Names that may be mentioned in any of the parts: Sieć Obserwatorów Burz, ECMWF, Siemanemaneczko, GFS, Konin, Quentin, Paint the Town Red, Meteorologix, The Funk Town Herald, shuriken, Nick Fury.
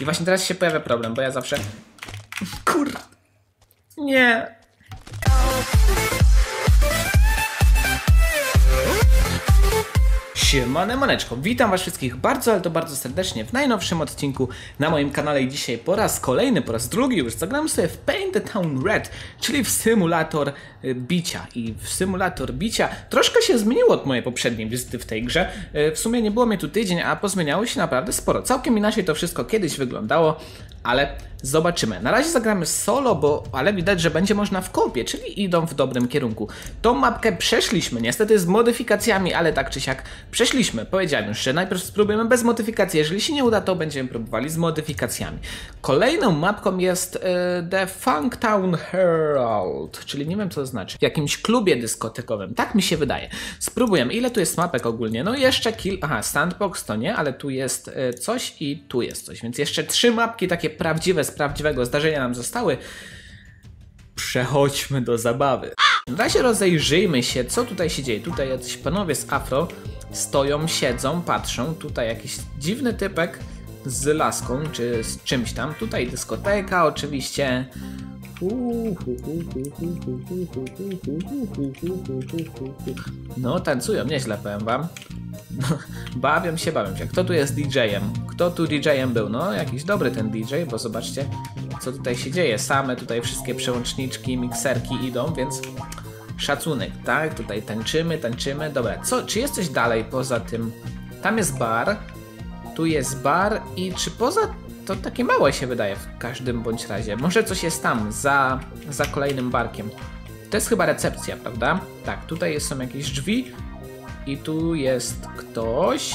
I właśnie teraz się pojawia problem, bo ja zawsze... Kurde... Nie... Siemaneczko, witam was wszystkich bardzo, ale to bardzo serdecznie w najnowszym odcinku na moim kanale i dzisiaj po raz kolejny, po raz drugi już zagram sobie w Paint the Town Red, czyli w symulator bicia. I w symulator bicia troszkę się zmieniło od mojej poprzedniej wizyty w tej grze. W sumie nie było mnie tu tydzień, a pozmieniało się naprawdę sporo. Całkiem inaczej to wszystko kiedyś wyglądało, ale zobaczymy. Na razie zagramy solo, ale widać, że będzie można w kopie, czyli idą w dobrym kierunku. Tą mapkę przeszliśmy, niestety z modyfikacjami, ale tak czy siak przeszliśmy. Powiedziałem już, że najpierw spróbujemy bez modyfikacji, jeżeli się nie uda, to będziemy próbowali z modyfikacjami. Kolejną mapką jest The Funk Town Herald, czyli nie wiem co to znaczy, w jakimś klubie dyskotekowym, tak mi się wydaje. Spróbujemy, ile tu jest mapek ogólnie, no jeszcze aha, sandbox to nie, ale tu jest coś i tu jest coś, więc jeszcze 3 mapki takie prawdziwe z prawdziwego zdarzenia nam zostały. Przechodźmy do zabawy. Na razie rozejrzyjmy się, co tutaj się dzieje. Tutaj jacyś panowie z afro stoją, siedzą, patrzą. Tutaj jakiś dziwny typek z laską, czy z czymś tam. Tutaj dyskoteka oczywiście. No, tancują nieźle, powiem wam. No, bawią się. Kto tu jest DJ-em? Kto tu DJ-em był? No, jakiś dobry ten DJ, bo zobaczcie, co tutaj się dzieje. Same tutaj wszystkie przełączniczki, mikserki idą, więc szacunek, tak? Tutaj tańczymy. Dobra, czy jest coś dalej poza tym? Tam jest bar, tu jest bar i czy poza... To takie małe się wydaje w każdym bądź razie. Może coś jest tam, za kolejnym barkiem. To jest chyba recepcja, prawda? Tak, tutaj są jakieś drzwi i tu jest ktoś,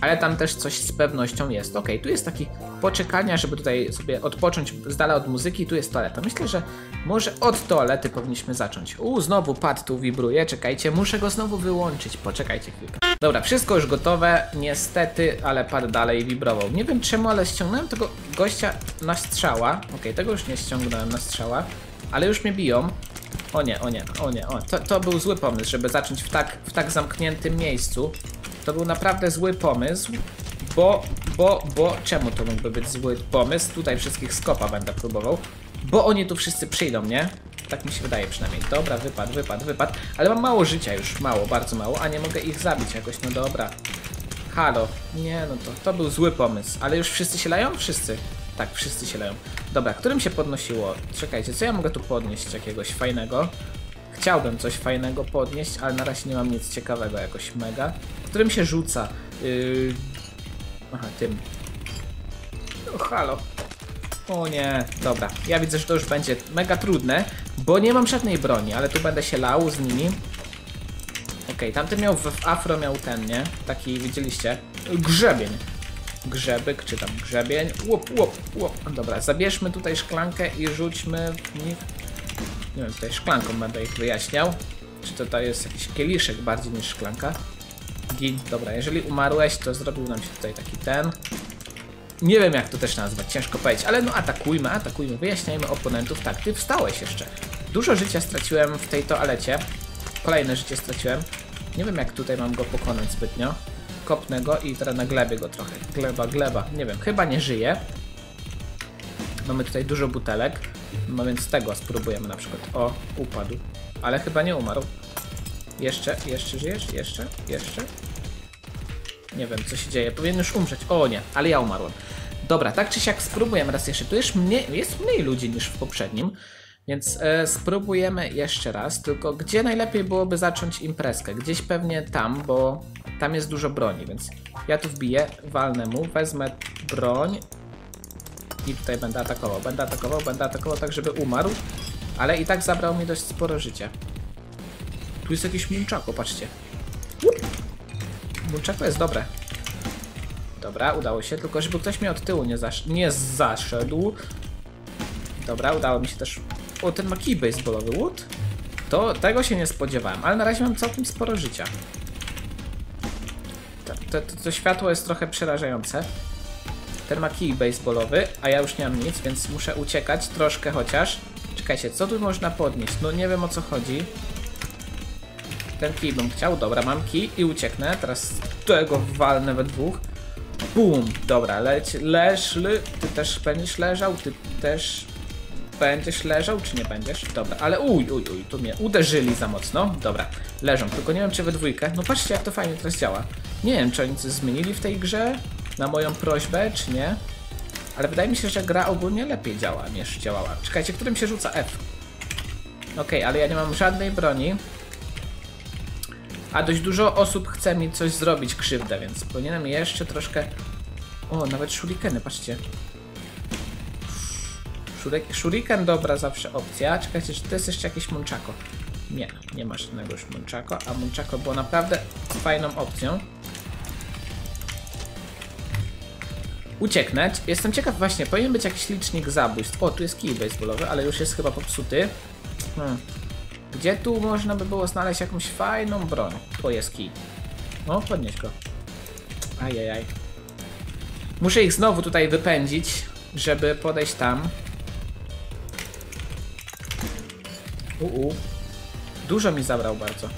ale tam też coś z pewnością jest. Okej, tu jest taki poczekalnia, żeby tutaj sobie odpocząć z dala od muzyki. Tu jest toaleta. Myślę, że może od toalety powinniśmy zacząć. Znowu pad tu wibruje. Czekajcie, muszę go znowu wyłączyć. Poczekajcie chwilkę. Dobra, wszystko już gotowe. Niestety, ale pad dalej wibrował. Nie wiem czemu, ale ściągnąłem tego gościa na strzała. Okej, tego już nie ściągnąłem na strzała, ale już mnie biją. O nie. To był zły pomysł, żeby zacząć w tak zamkniętym miejscu. To był naprawdę zły pomysł, bo czemu to mógłby być zły pomysł? Tutaj wszystkich skopa będę próbował, bo oni tu wszyscy przyjdą, nie? Tak mi się wydaje przynajmniej. Dobra, wypadł, ale mam mało życia już, bardzo mało, a nie mogę ich zabić jakoś, no dobra. Halo, nie no to był zły pomysł, ale już wszyscy się lają? Wszyscy. Tak, wszyscy się lają. Dobra, którym się podnosiło? Czekajcie, co ja mogę tu podnieść jakiegoś fajnego? Chciałbym coś fajnego podnieść, ale na razie nie mam nic ciekawego jakoś mega. Którym się rzuca? Aha, tym. O, halo. O nie, dobra. Ja widzę, że to już będzie mega trudne, bo nie mam żadnej broni, ale tu będę się lał z nimi. Okej, tamten miał w afro ten, nie? Taki, widzieliście? Grzebień. Grzebyk, czy tam grzebień. Łop. Dobra, zabierzmy tutaj szklankę i rzućmy w nich. Nie wiem, tutaj szklanką będę ich wyjaśniał. Czy to jest jakiś kieliszek bardziej niż szklanka? Gin. Dobra, jeżeli umarłeś, to zrobił nam się tutaj taki ten. Nie wiem jak to też nazwać, ciężko powiedzieć, ale no atakujmy, wyjaśniajmy oponentów. Tak, ty wstałeś jeszcze. Dużo życia straciłem w tej toalecie. Kolejne życie straciłem. Nie wiem jak tutaj mam go pokonać zbytnio. Kopnę go i teraz na glebie go trochę. Gleba. Nie wiem, chyba nie żyje. Mamy tutaj dużo butelek. No więc tego spróbujemy na przykład. O, upadł. Ale chyba nie umarł. Jeszcze żyjesz? Jeszcze? Nie wiem, co się dzieje. Powinien już umrzeć. O nie, ale ja umarłem. Dobra, tak czy siak spróbujemy raz jeszcze. Tu jest mniej ludzi niż w poprzednim. Więc spróbujemy jeszcze raz. Tylko gdzie najlepiej byłoby zacząć imprezkę? Gdzieś pewnie tam, bo tam jest dużo broni. Więc ja tu wbiję, walnę mu, wezmę broń. I tutaj będę atakował, tak żeby umarł. Ale i tak zabrał mi dość sporo życia. Tu jest jakiś munchako, patrzcie. Munchako jest dobre. Dobra, udało się, tylko żeby ktoś mnie od tyłu nie zaszedł. Dobra, udało mi się też. O, ten ma kij baseballowy, łód. To tego się nie spodziewałem, ale na razie mam całkiem sporo życia. To światło jest trochę przerażające. Ten ma kij baseballowy, a ja już nie mam nic, więc muszę uciekać troszkę chociaż. Czekajcie, co tu można podnieść? No nie wiem o co chodzi. Ten kij bym chciał, dobra, mam kij i ucieknę. Teraz tego walnę we dwóch. Bum! Dobra, ty też będziesz leżał, ty też będziesz leżał, czy nie będziesz? Dobra, ale uj, tu mnie uderzyli za mocno. Dobra, leżą, tylko nie wiem czy we dwójkę. No patrzcie jak to fajnie teraz działa. Nie wiem czy oni coś zmienili w tej grze, na moją prośbę, czy nie. Ale wydaje mi się, że gra ogólnie lepiej działa niż działała. Czekajcie, którym się rzuca F. Okej, ale ja nie mam żadnej broni. A dość dużo osób chce mi coś zrobić krzywdę, więc powinienem jeszcze troszkę... O, nawet shurikeny, patrzcie. Shuriken, dobra, zawsze opcja. Czekajcie, czy to jest jeszcze jakieś munchako. Nie, nie ma żadnego już munchako, a munchako było naprawdę fajną opcją. Ucieknąć. Jestem ciekaw właśnie, powinien być jakiś licznik zabójstw. O, tu jest kij baseballowy, ale już jest chyba popsuty. Gdzie tu można by było znaleźć jakąś fajną broń? To jest kij. No, podnieś go. Ajajaj. Muszę ich znowu tutaj wypędzić, żeby podejść tam. Dużo mi zabrał bardzo.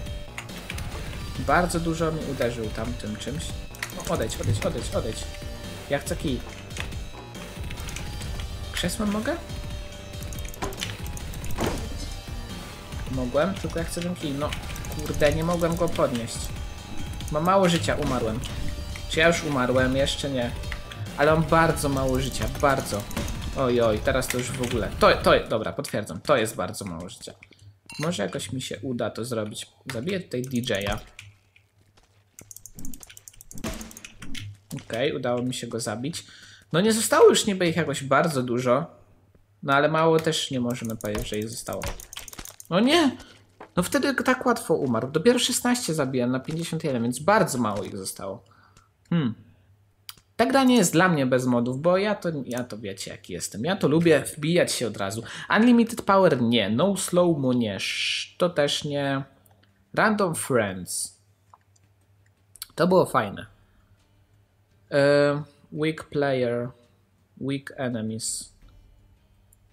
Bardzo dużo mi uderzył tam tym czymś. O, odejdź. Ja chcę kij. Krzesłem mogę? Mogłem, tylko ja chcę ten kij. No, kurde, nie mogłem go podnieść. Mam mało życia, umarłem. Czy ja już umarłem? Jeszcze nie. Ale mam bardzo mało życia, bardzo. Oj, teraz to już w ogóle. Dobra, potwierdzam, to jest bardzo mało życia. Może jakoś mi się uda to zrobić. Zabiję tutaj DJ-a. Okej, udało mi się go zabić. No nie zostało już niby ich jakoś bardzo dużo. No ale mało też nie możemy powiedzieć, że ich zostało. No nie! No wtedy tak łatwo umarł. Dopiero 16 zabiłem na 51, więc bardzo mało ich zostało. Ta gra nie jest dla mnie bez modów, bo ja to wiecie jaki jestem. Ja to lubię wbijać się od razu. Unlimited Power nie, No Slow Mo nie, to też nie. Random Friends. To było fajne. Weak Player. Weak Enemies.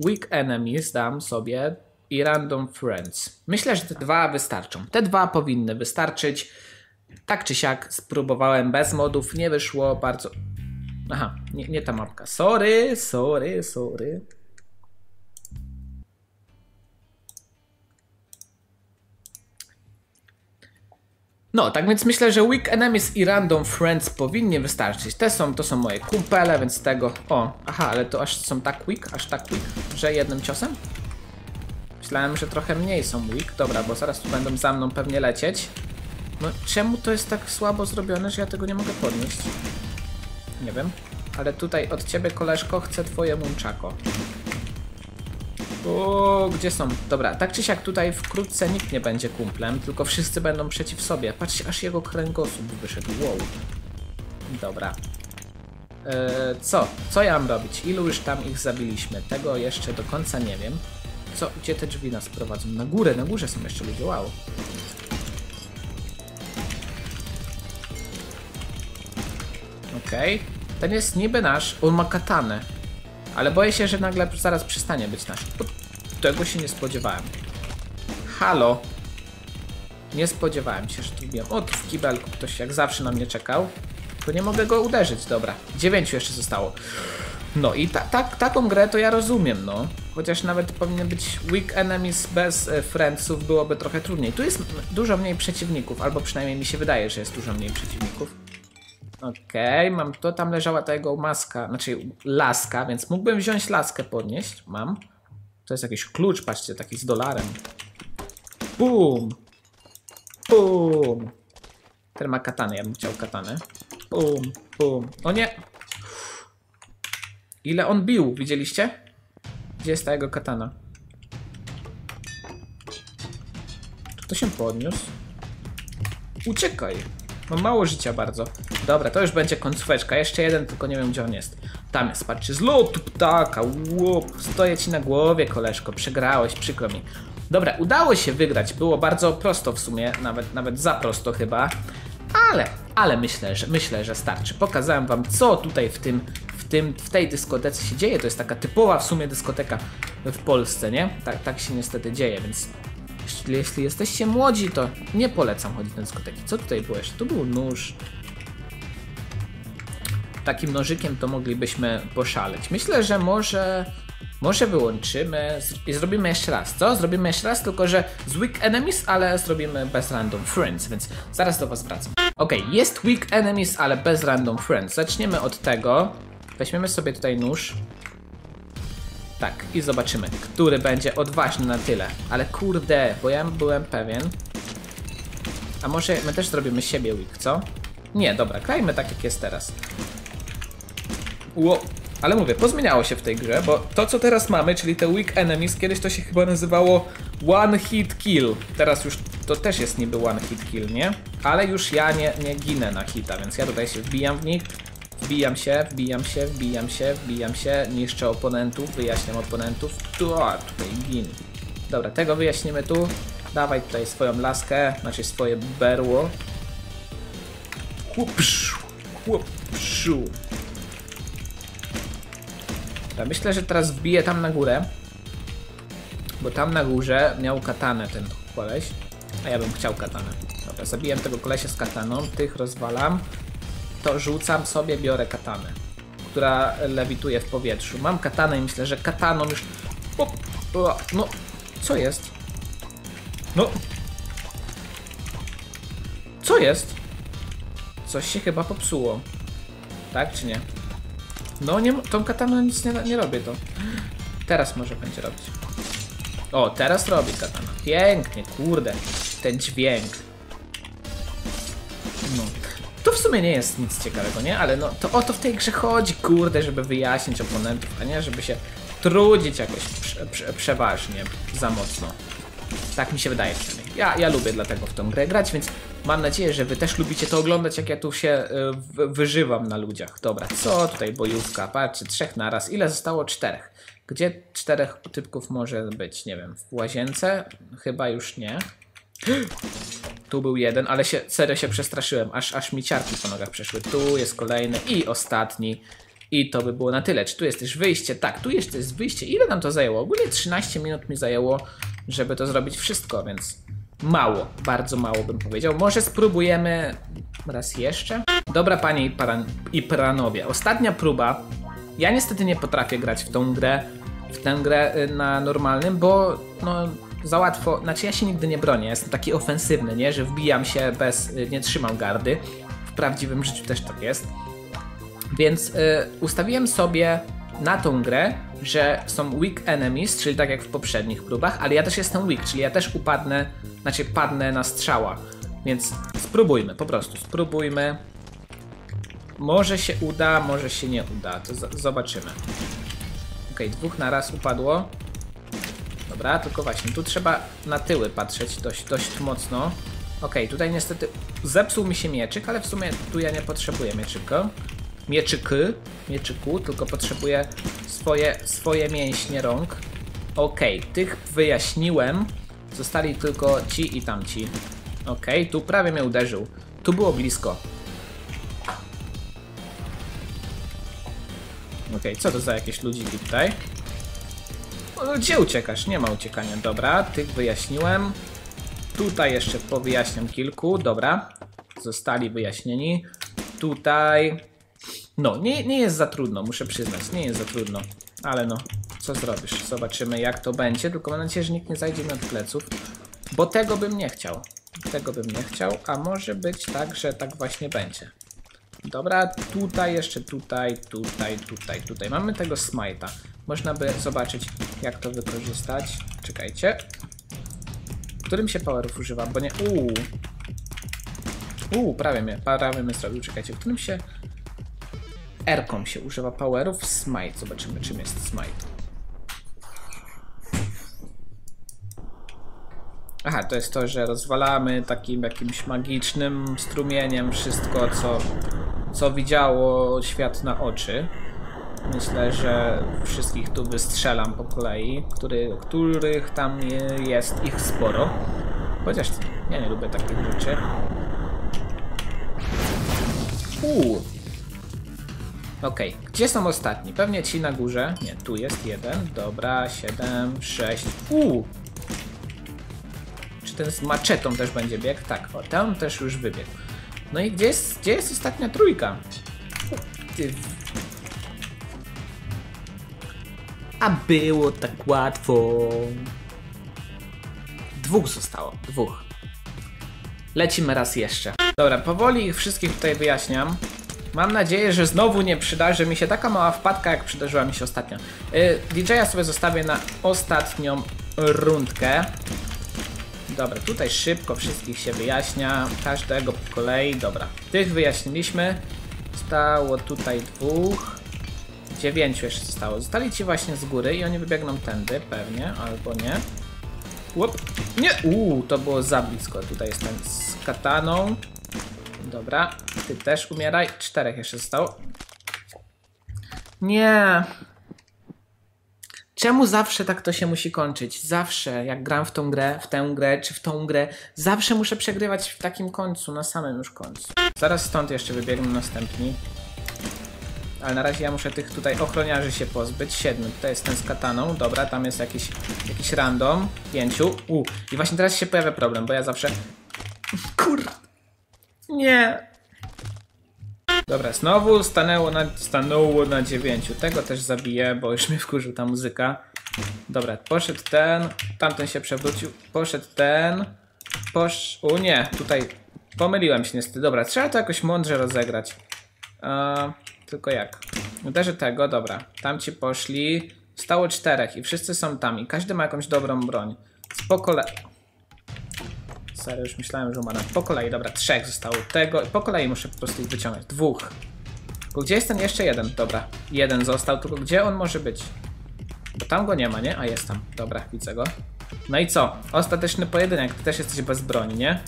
Weak Enemies dam sobie. I Random Friends. Myślę, że te dwa wystarczą. Te dwa powinny wystarczyć. Tak czy siak spróbowałem bez modów. Nie wyszło bardzo... Aha, nie ta mapka. Sorry. No, tak więc myślę, że Weak Enemies i Random Friends powinny wystarczyć. To są moje kumpele, więc tego... O, aha, ale to aż są tak weak, że jednym ciosem? Myślałem, że trochę mniej są weak. Dobra, bo zaraz tu będą za mną pewnie lecieć. No czemu to jest tak słabo zrobione, że ja tego nie mogę podnieść? Nie wiem. Ale tutaj od ciebie, koleżko, chcę twoje munchako. O, gdzie są? Dobra, tak czy siak tutaj wkrótce nikt nie będzie kumplem, tylko wszyscy będą przeciw sobie. Patrzcie, aż jego kręgosłup wyszedł. Wow. Dobra. Co ja mam robić? Ilu już tam ich zabiliśmy? Tego jeszcze do końca nie wiem. Co? Gdzie te drzwi nas prowadzą? Na górę, na górze są jeszcze ludzie, wow. Okej. Ten jest niby nasz, on ma katanę. Ale boję się, że nagle zaraz przestanie być nasz. Tego się nie spodziewałem. Halo. Nie spodziewałem się, że tu biłem. O, w kibelku ktoś jak zawsze na mnie czekał. Bo nie mogę go uderzyć, dobra. 9 jeszcze zostało. No i taką grę to ja rozumiem, no. Chociaż nawet powinien być Weak Enemies bez Friendsów, byłoby trochę trudniej. Tu jest dużo mniej przeciwników, albo przynajmniej mi się wydaje, że jest dużo mniej przeciwników. Okej, mam to, tam leżała ta jego maska, znaczy laska, więc mógłbym wziąć laskę, podnieść, mam. To jest jakiś klucz, patrzcie, taki z dolarem. Bum! Bum! Ten ma katanę, ja bym chciał katanę. Bum, bum, o nie! Ile on bił, widzieliście? Gdzie jest ta jego katana? Czy to się podniósł? Uciekaj! Mam mało życia bardzo. Dobra, to już będzie końcóweczka. Jeszcze jeden, tylko nie wiem gdzie on jest. Tam jest, patrzcie, z lotu ptaka. Łop, stoję ci na głowie, koleżko. Przegrałeś, przykro mi. Dobra, udało się wygrać. Było bardzo prosto w sumie. Nawet za prosto chyba. Ale myślę, że starczy. Pokazałem wam, co tutaj w tej dyskotece się dzieje. To jest taka typowa w sumie dyskoteka w Polsce, nie? Tak się niestety dzieje, więc jeśli jesteście młodzi, to nie polecam chodzić na dyskoteki. Co tutaj było jeszcze? Tu był nóż. takim nożykiem to moglibyśmy poszaleć. Myślę, że może wyłączymy i zrobimy jeszcze raz, co? Zrobimy jeszcze raz, tylko że z Weak Enemies, ale zrobimy bez Random Friends, więc zaraz do was wracam. Ok, jest Weak Enemies, ale bez Random Friends. Zaczniemy od tego. Weźmiemy sobie tutaj nóż. Tak, i zobaczymy, który będzie odważny na tyle. Ale kurde, bo ja byłem pewien. A może my też zrobimy siebie weak, co? Nie, dobra, klejmy tak jak jest teraz. Ło, ale mówię, pozmieniało się w tej grze, bo to co teraz mamy, czyli te weak enemies, kiedyś to się chyba nazywało one hit kill. Teraz już to też jest niby one hit kill, nie? Ale już ja nie ginę na hita, więc ja tutaj się wbijam w nich. Wbijam się, niszczę oponentów, wyjaśniam oponentów. Tutaj gin. Dobra, tego wyjaśnimy tu. Dawaj tutaj swoją laskę, znaczy swoje berło. Chłopszu. Ja myślę, że teraz wbiję tam na górę. Bo tam na górze miał katanę ten koleś. A ja bym chciał katanę. Dobra, zabiłem tego kolesia z kataną, tych rozwalam. To rzucam sobie, biorę katanę, która lewituje w powietrzu. Mam katanę i myślę, że kataną już... No, co jest? No. Co jest? Coś się chyba popsuło. Tak czy nie? No, nie, tą kataną nic nie robię to. Teraz może będzie robić. O, teraz robi katana. Pięknie, kurde. Ten dźwięk. No. To w sumie nie jest nic ciekawego, nie? Ale no, to o to w tej grze chodzi, kurde, żeby wyjaśnić oponentów, a nie żeby się trudzić jakoś przeważnie, za mocno. Tak mi się wydaje przynajmniej. Ja lubię dlatego w tą grę grać, więc mam nadzieję, że wy też lubicie to oglądać, jak ja tu się wyżywam na ludziach. Dobra, co tutaj bojówka? Patrzcie, 3 naraz. Ile zostało? 4. Gdzie 4 typków może być? Nie wiem, w łazience? Chyba już nie. Tu był jeden, ale serio się przestraszyłem, aż mi ciarki po nogach przeszły. Tu jest kolejny i ostatni. I to by było na tyle. Czy tu jest też wyjście? Tak, tu jeszcze jest wyjście. Ile nam to zajęło? Ogólnie 13 minut mi zajęło, żeby to zrobić wszystko, więc mało, bardzo mało bym powiedział. Może spróbujemy raz jeszcze? Dobra, panie i panowie, ostatnia próba. Ja niestety nie potrafię grać w tę grę na normalnym, bo no... za łatwo, znaczy ja się nigdy nie bronię, jestem taki ofensywny, nie, że wbijam się bez, nie trzymam gardy. W prawdziwym życiu też tak jest. Więc ustawiłem sobie na tą grę, że są weak enemies, czyli tak jak w poprzednich próbach, ale ja też jestem weak, czyli ja też upadnę, znaczy padnę na strzała. Więc spróbujmy, po prostu spróbujmy. Może się uda, może się nie uda, to zobaczymy. Okej, 2 na raz upadło. Dobra, tylko właśnie, tu trzeba na tyły patrzeć dość mocno. Okej, tutaj niestety zepsuł mi się mieczyk, ale w sumie tu ja nie potrzebuję mieczyku, tylko potrzebuję swoje mięśnie rąk. Okej, tych wyjaśniłem. Zostali tylko ci i tamci. Okej, tu prawie mnie uderzył. Tu było blisko. Okej, co to za jakieś ludziki tutaj? Gdzie uciekasz? Nie ma uciekania. Dobra, tych wyjaśniłem. Tutaj jeszcze powyjaśniam kilku. Dobra, zostali wyjaśnieni. Tutaj... No, nie jest za trudno, muszę przyznać. Nie jest za trudno. Ale no, co zrobisz? Zobaczymy jak to będzie. Tylko mam nadzieję, że nikt nie zajdzie mi od pleców. Bo tego bym nie chciał. Tego bym nie chciał, a może być tak, że tak właśnie będzie. Dobra, tutaj jeszcze, tutaj. Mamy tego smite'a. Można by zobaczyć, jak to wykorzystać. Czekajcie. Którym się powerów używa? Bo nie... prawie mnie zrobił. Czekajcie, którym się... R-kom się używa powerów. Smite. Zobaczymy, czym jest smite. Aha, to jest to, że rozwalamy takim jakimś magicznym strumieniem wszystko, co widziało świat na oczy. Myślę, że wszystkich tu wystrzelam po kolei, których tam jest ich sporo. Chociaż ja nie lubię takich rzeczy. Okej, gdzie są ostatni? Pewnie ci na górze. Nie, tu jest jeden. Dobra, 7, 6. Czy ten z maczetą też będzie biegł? Tak, o, tam też już wybiegł. No i gdzie jest ostatnia trójka? aktyw. A było tak łatwo. Dwóch zostało, dwóch. Lecimy raz jeszcze. Dobra, powoli ich wszystkich tutaj wyjaśniam. Mam nadzieję, że znowu nie przydarzy mi się taka mała wpadka, jak przydarzyła mi się ostatnio. DJ-a sobie zostawię na ostatnią rundkę. Dobra, tutaj szybko wszystkich się wyjaśnia, każdego po kolei. Dobra, tych wyjaśniliśmy. Zostało tutaj dwóch. 9 jeszcze zostało. Zostali ci właśnie z góry i oni wybiegną tędy, pewnie, albo nie. Łop, nie! To było za blisko. Tutaj jestem z kataną. Dobra, ty też umieraj. 4 jeszcze zostało. Nie! Czemu zawsze tak to się musi kończyć? Zawsze, jak gram w tą grę, w tę grę, czy w tą grę, zawsze muszę przegrywać w takim końcu, na samym już końcu. Zaraz stąd jeszcze wybiegną następni. Ale na razie ja muszę tych tutaj ochroniarzy się pozbyć. 7, tutaj jest ten z kataną. Dobra, tam jest jakiś random. 5. I właśnie teraz się pojawia problem, bo ja zawsze... Kurwa. Nie. Dobra, znowu stanęło na 9. Tego też zabiję, bo już mnie wkurzył ta muzyka. Dobra, poszedł ten. Tamten się przewrócił. Poszedł ten. O nie, tutaj pomyliłem się niestety. Dobra, trzeba to jakoś mądrze rozegrać. Tylko jak? Uderzę tego, dobra. Tam ci poszli. Stało 4 i wszyscy są tam i każdy ma jakąś dobrą broń. Po kolei. Serio, już myślałem, że umarłem. Po kolei, dobra, 3 zostało tego. Po kolei muszę po prostu ich wyciągnąć. 2. Tylko gdzie jest ten jeszcze jeden? Dobra, 1 został, tylko gdzie on może być? Bo tam go nie ma, nie? A jest tam. Dobra, widzę go. No i co? Ostateczny pojedynek. Ty też jesteś bez broni, nie?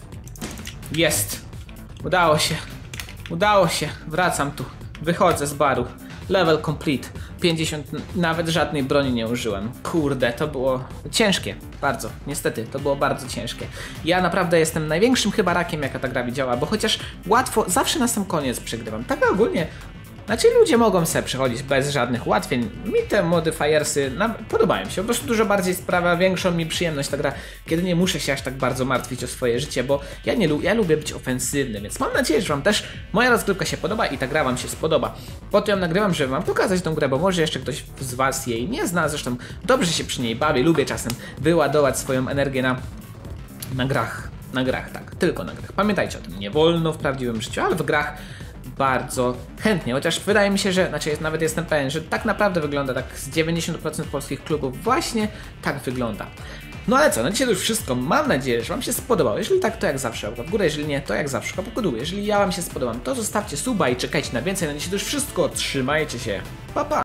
Jest! Udało się. Udało się. Wracam tu. Wychodzę z baru. Level complete. 50, nawet żadnej broni nie użyłem. Kurde, to było ciężkie. Bardzo, niestety, to było bardzo ciężkie. Ja naprawdę jestem największym chyba rakiem, jaka ta gra widziała, bo chociaż łatwo, zawsze na sam koniec przegrywam. Tak ogólnie, znaczy ludzie mogą sobie przechodzić bez żadnych ułatwień. Mi te modifiersy podobają się, po prostu dużo bardziej sprawia większą mi przyjemność ta gra, kiedy nie muszę się aż tak bardzo martwić o swoje życie, bo ja lubię być ofensywny, więc mam nadzieję, że wam też moja rozgrywka się podoba i ta gra wam się spodoba. Po to ją nagrywam, żeby wam pokazać tą grę, bo może jeszcze ktoś z was jej nie zna, zresztą dobrze się przy niej bawię, lubię czasem wyładować swoją energię na grach. Na grach, tak, tylko na grach. Pamiętajcie o tym, nie wolno w prawdziwym życiu, ale w grach bardzo chętnie, chociaż wydaje mi się, że, znaczy nawet jestem pewien, że tak naprawdę wygląda, tak z 90% polskich klubów właśnie tak wygląda. No ale co, na dzisiaj to już wszystko, mam nadzieję, że wam się spodobało, jeżeli tak, to jak zawsze łapka w górę, jeżeli nie, to jak zawsze łapka w dół, jeżeli ja wam się spodobam, to zostawcie suba i czekajcie na więcej, na dzisiaj to już wszystko, trzymajcie się, pa pa!